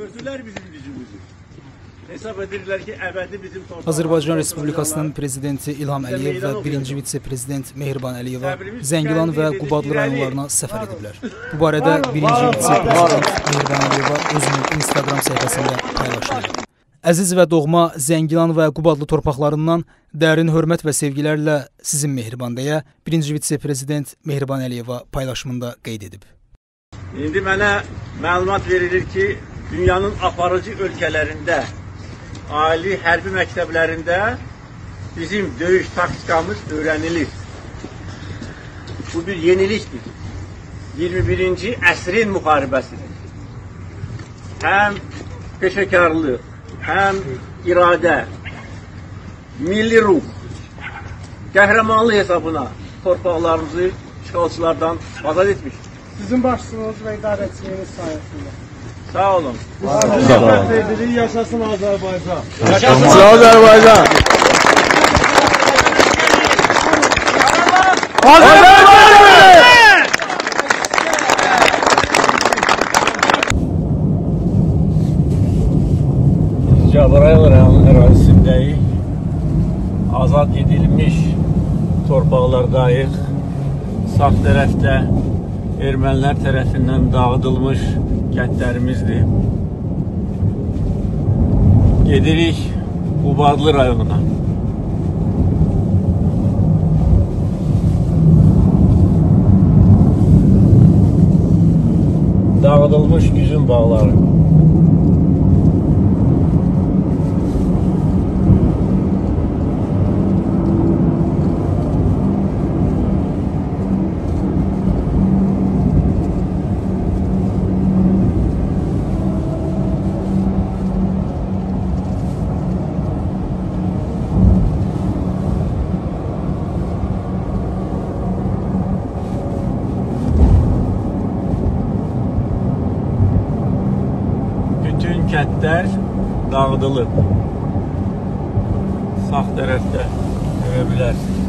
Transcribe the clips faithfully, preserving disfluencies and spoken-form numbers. Gördülər bizim gücümüzü. Hesab edirlər ki, əbədi bizim torpağımız. Azərbaycan Respublikasının prezidenti İlham Əliyev və birinci vitse-prezident Mehriban Əliyeva Zəngilan və Qubadlı rayonlarına səfər ediblər. Bu barədə birinci vitse-prezident Mehriban Əliyeva özünün Instagram səhifəsində paylaşdı. Əziz və doğma Zəngilan və Qubadlı torpaqlarından dərin hörmət və sevgilərlə sizin Mehriban deyə birinci vitse-prezident Mehriban Əliyeva paylaşımında qeyd edib. İndi mənə məlumat verilir ki, dünyanın aparıcı ölkələrində, ali hərbi məktəblərində bizim döyüş taktikamız öyrənilir. Bu bir yenilikdir. iyirmi birinci əsrin müharibəsidir. Həm peşəkarlıq, həm iradə, milli ruh, qəhrəmanlı hesabına torpaqlarımızı işğalçılardan azad etmiş. Sizin başçılığınız və idarəçiliyiniz sayəsində. Sağ olun. Biz yaşasın Azərbaycan. Yaşasın Azərbaycan. Azərbaycan! Cəbrayıl ərazisindəyik, azad edilmiş torpaqlardayıq, sağ tərəfdə ermənilər tərəfindən dağıdılmış kəndlərimizdir. Gedirik Qubadlı rayonuna. Dağıdılmış üzüm bağları. Kəndlər dağıdılıb, sağ tərəfdə görə bilərsiniz.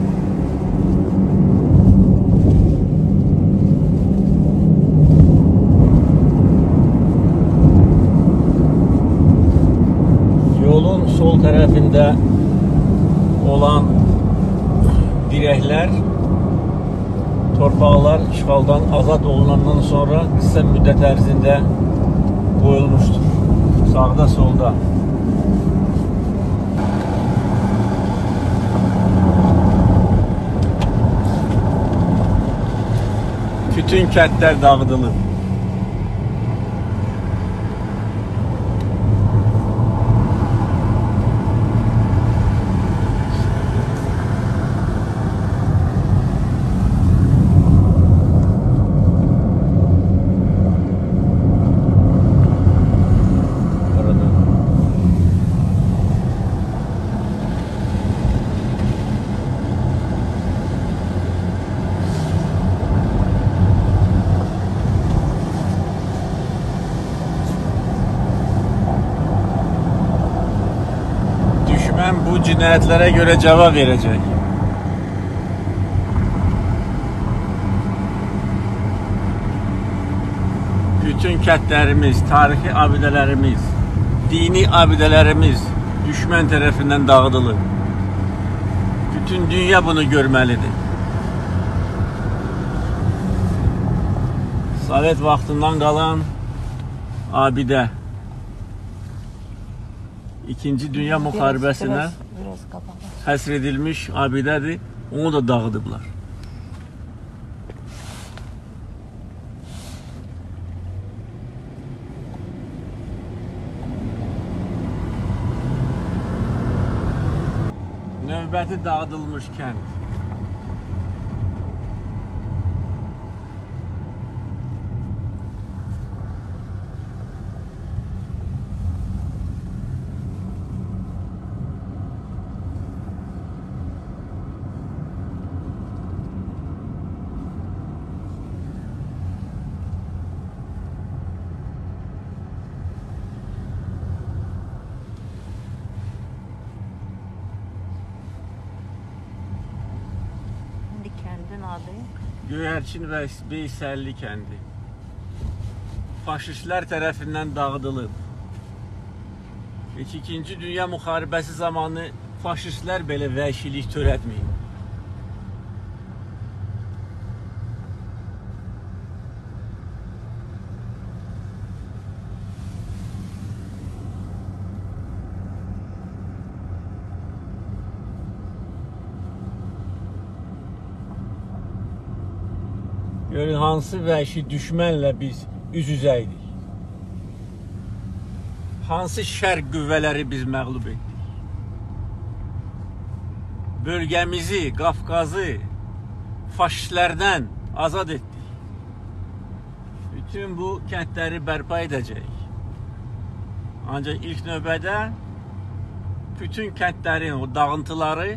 Yolun sol tərəfində olan dirəklər, torpaqlar işğaldan azad olunandan sonra qısa müddət ərzində qoyulmuşdur. Sağda, solda. Bütün kəndlər dağıdılıb. Bu cinayetlere göre cevap verecek. Bütün kentlerimiz, tarihi abidelerimiz, dini abidelerimiz düşman tarafından dağıdılır. Bütün dünya bunu görmelidir. Sovet vaxtından kalan abide. İkinci Dünya Müharibəsinə həsr edilmiş abidədir, onu da dağıdıblar. Növbəti dağıdılmış kənd. Göyərçin və Beyselli kəndi faşistlər tərəfindən dağıdılıb. İkinci Dünya Müharibəsi zamanı faşistlər belə vəhşilik törətməyib. Görün hansı vəhşi düşmənlə biz üz-üzəydik. Hansı şər qüvvələri biz məğlub etdik? Bölgəmizi, Qafqazı faşistlərdən azad etdik. Bütün bu kəndləri bərpa edəcəyik. Ancaq ilk növbədə bütün kəndlərin o dağıntıları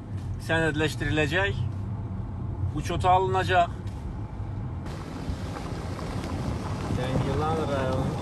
sənədləşdiriləcək, uçota alınacaq. Zəngilan rayonu